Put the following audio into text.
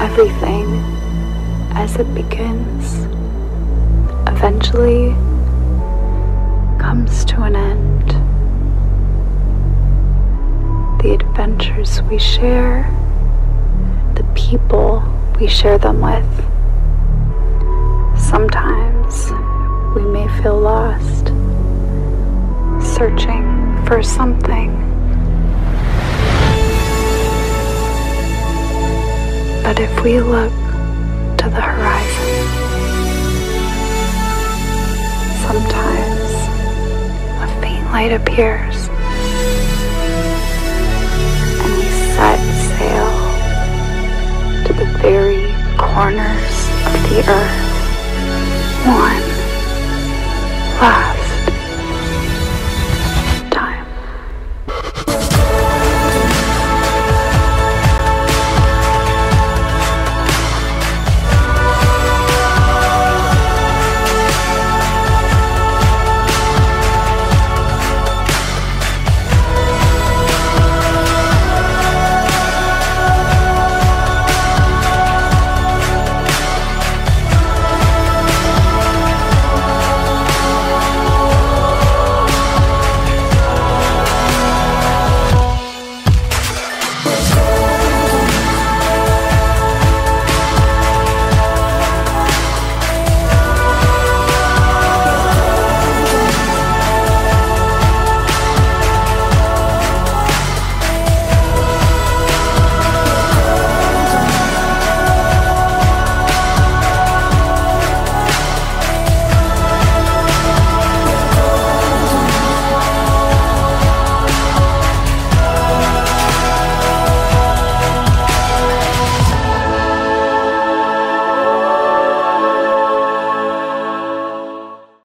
everything as it begins eventually comes to an end. The adventures we share, the people we share them with. Sometimes we may feel lost, searching for something. But if we look to the horizon, sometimes a faint light appears, and we set sail to the very corners of the earth. One